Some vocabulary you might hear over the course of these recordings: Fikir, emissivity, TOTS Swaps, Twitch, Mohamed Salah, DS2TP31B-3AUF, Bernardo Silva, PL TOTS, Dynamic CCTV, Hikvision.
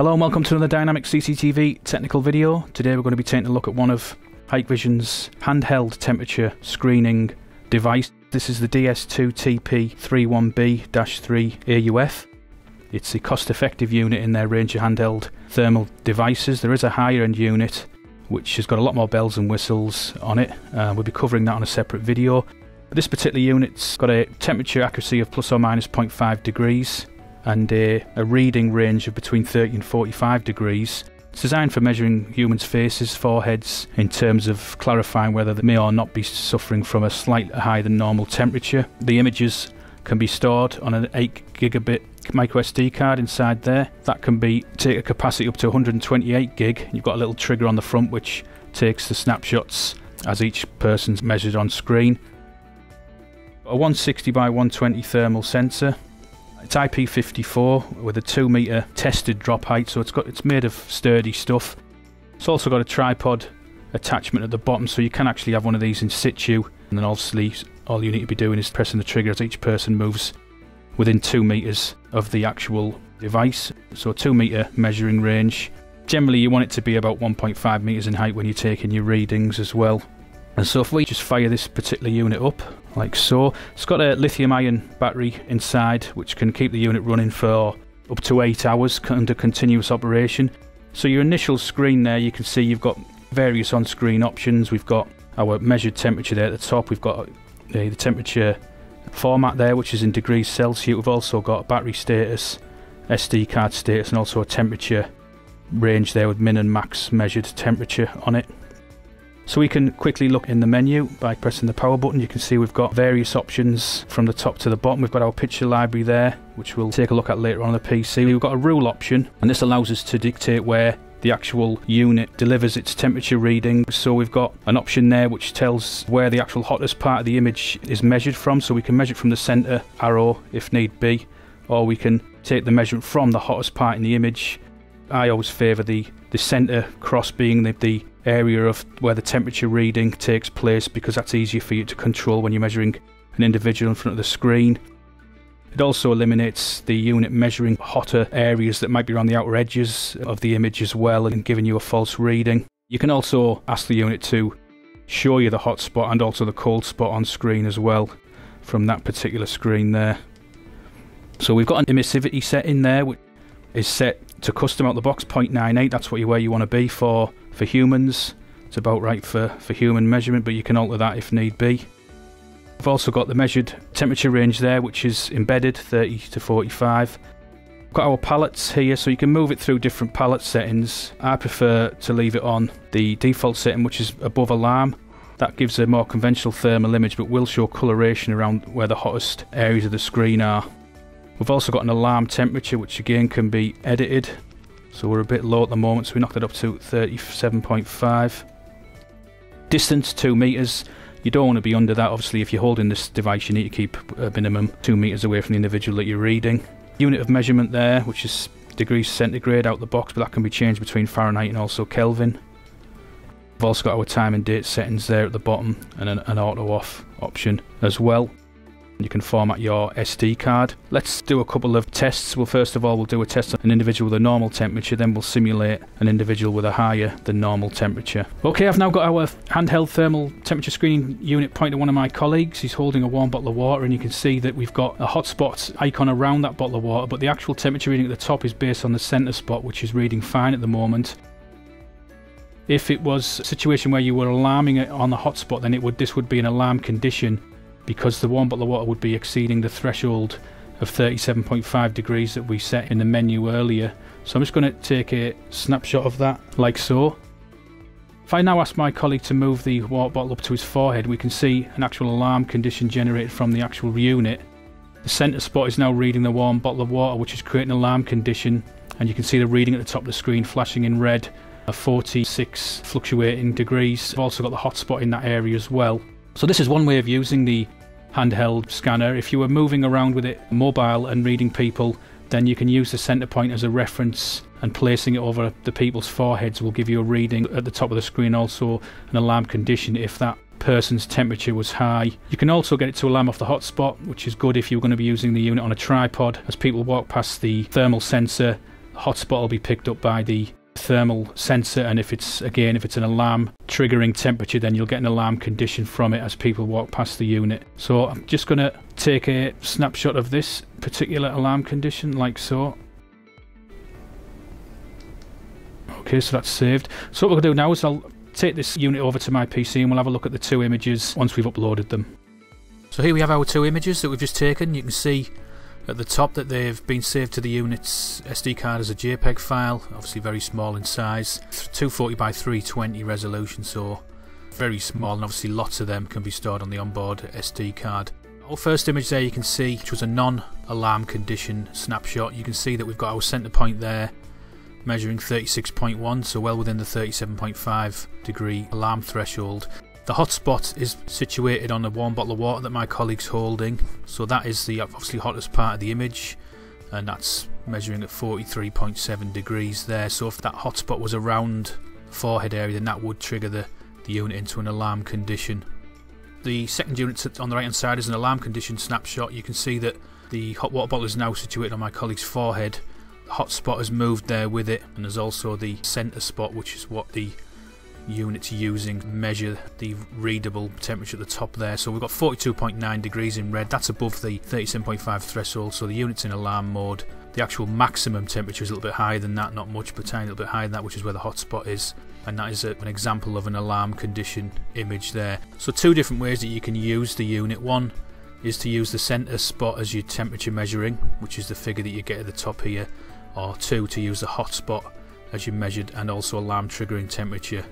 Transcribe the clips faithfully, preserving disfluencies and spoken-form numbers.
Hello and welcome to another Dynamic C C T V technical video. Today we're going to be taking a look at one of Hikvision's handheld temperature screening device. This is the D S two T P three one B dash three A U F. It's the cost-effective unit in their range of handheld thermal devices. There is a higher-end unit which has got a lot more bells and whistles on it. Uh, we'll be covering that on a separate video. But this particular unit's got a temperature accuracy of plus or minus zero point five degrees and a, a reading range of between thirty and forty-five degrees. It's designed for measuring humans' faces, foreheads, in terms of clarifying whether they may or not be suffering from a slightly higher than normal temperature. The images can be stored on an eight gigabit micro S D card inside there. That can be take a capacity up to one hundred twenty-eight gig. You've got a little trigger on the front which takes the snapshots as each person's measured on screen. A one sixty by one twenty thermal sensor. It's I P fifty-four with a two meter tested drop height, so it's got it's made of sturdy stuff. It's also got a tripod attachment at the bottom, so you can actually have one of these in situ, and then obviously all you need to be doing is pressing the trigger as each person moves within two meters of the actual device. So a two meter measuring range. Generally you want it to be about one point five meters in height when you're taking your readings as well. And so if we just fire this particular unit up like so, it's got a lithium ion battery inside which can keep the unit running for up to eight hours under continuous operation. So your initial screen there, you can see you've got various on-screen options. We've got our measured temperature there at the top, we've got the, the temperature format there which is in degrees Celsius. We've also got battery status, S D card status, and also a temperature range there with min and max measured temperature on it. So we can quickly look in the menu by pressing the power button. You can see we've got various options from the top to the bottom. We've got our picture library there, which we'll take a look at later on the P C. We've got a rule option, and this allows us to dictate where the actual unit delivers its temperature reading. So we've got an option there which tells where the actual hottest part of the image is measured from, so we can measure it from the center arrow if need be, or we can take the measurement from the hottest part in the image. I always favour the, the center cross being the, the area of where the temperature reading takes place, because that's easier for you to control when you're measuring an individual in front of the screen. It also eliminates the unit measuring hotter areas that might be around the outer edges of the image as well and giving you a false reading. You can also ask the unit to show you the hot spot and also the cold spot on screen as well from that particular screen there. So we've got an emissivity setting there which is set to custom out the box, zero point nine eight. That's what you, where you want to be for, for humans. It's about right for, for human measurement, but you can alter that if need be. We've also got the measured temperature range there, which is embedded thirty to forty-five. We've got our palettes here, so you can move it through different palette settings. I prefer to leave it on the default setting, which is above alarm. That gives a more conventional thermal image, but will show coloration around where the hottest areas of the screen are. We've also got an alarm temperature, which again can be edited. So we're a bit low at the moment, so we knocked it up to thirty-seven point five. Distance two meters. You don't want to be under that. Obviously, if you're holding this device, you need to keep a minimum two meters away from the individual that you're reading. Unit of measurement there, which is degrees centigrade out the box, but that can be changed between Fahrenheit and also Kelvin. We've also got our time and date settings there at the bottom, and an, an auto off option as well. You can format your S D card. Let's do a couple of tests. Well, first of all, we'll do a test on an individual with a normal temperature, then we'll simulate an individual with a higher than normal temperature. Okay, I've now got our handheld thermal temperature screening unit pointed to one of my colleagues. He's holding a warm bottle of water, and you can see that we've got a hotspot icon around that bottle of water, but the actual temperature reading at the top is based on the center spot, which is reading fine at the moment. If it was a situation where you were alarming it on the hotspot, then it would this would be an alarm condition, because the warm bottle of water would be exceeding the threshold of thirty-seven point five degrees that we set in the menu earlier. So I'm just going to take a snapshot of that, like so. If I now ask my colleague to move the water bottle up to his forehead, we can see an actual alarm condition generated from the actual unit. The centre spot is now reading the warm bottle of water, which is creating an alarm condition, and you can see the reading at the top of the screen flashing in red, forty-six fluctuating degrees. I've also got the hotspot in that area as well. So this is one way of using the handheld scanner. If you were moving around with it mobile and reading people, then you can use the center point as a reference, and placing it over the people's foreheads will give you a reading at the top of the screen, also an alarm condition if that person's temperature was high. You can also get it to alarm off the hotspot, which is good if you're going to be using the unit on a tripod. As people walk past the thermal sensor, hotspot will be picked up by the thermal sensor, and if it's again if it's an alarm triggering temperature, then you'll get an alarm condition from it as people walk past the unit. So I'm just going to take a snapshot of this particular alarm condition, like so. Okay, so that's saved. So what we'll do now is I'll take this unit over to my P C and we'll have a look at the two images once we've uploaded them. So here we have our two images that we've just taken. You can see at the top that they've been saved to the unit's S D card as a JPEG file, obviously very small in size, two forty by three twenty resolution, so very small, and obviously lots of them can be stored on the onboard S D card. Our first image there you can see, which was a non-alarm condition snapshot, you can see that we've got our centre point there measuring thirty-six point one, so well within the thirty-seven point five degree alarm threshold. The hotspot is situated on a warm bottle of water that my colleague's holding, so that is the obviously hottest part of the image, and that's measuring at forty-three point seven degrees there. So if that hotspot was around the forehead area, then that would trigger the, the unit into an alarm condition. The second unit on the right hand side is an alarm condition snapshot. You can see that the hot water bottle is now situated on my colleague's forehead. The hotspot has moved there with it, and there's also the centre spot, which is what the units using measure the readable temperature at the top there. So we've got forty-two point nine degrees in red, that's above the thirty-seven point five threshold, so the unit's in alarm mode. The actual maximum temperature is a little bit higher than that, not much, but tiny little bit higher than that, which is where the hotspot is, and that is a, an example of an alarm condition image there. So two different ways that you can use the unit. One is to use the center spot as your temperature measuring, which is the figure that you get at the top here, or two, to use the hotspot as you measured and also alarm triggering temperature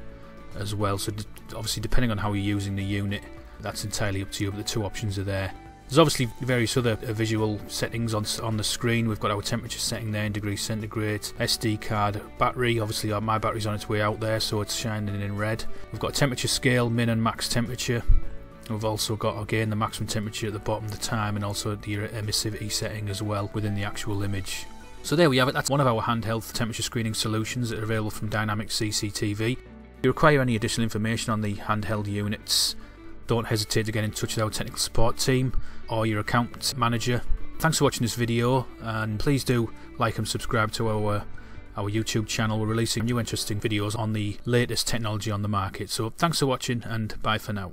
as well. So obviously depending on how you're using the unit, that's entirely up to you, but the two options are there. There's obviously various other visual settings on, on the screen. We've got our temperature setting there in degrees centigrade, S D card, battery, obviously my battery's on its way out there so it's shining in red. We've got a temperature scale, min and max temperature. We've also got again the maximum temperature at the bottom, the time, and also the emissivity setting as well within the actual image. So there we have it, that's one of our handheld temperature screening solutions that are available from Dynamic C C T V. If you require any additional information on the handheld units, don't hesitate to get in touch with our technical support team or your account manager. Thanks for watching this video, and please do like and subscribe to our, our YouTube channel. We're releasing new interesting videos on the latest technology on the market. So thanks for watching, and bye for now.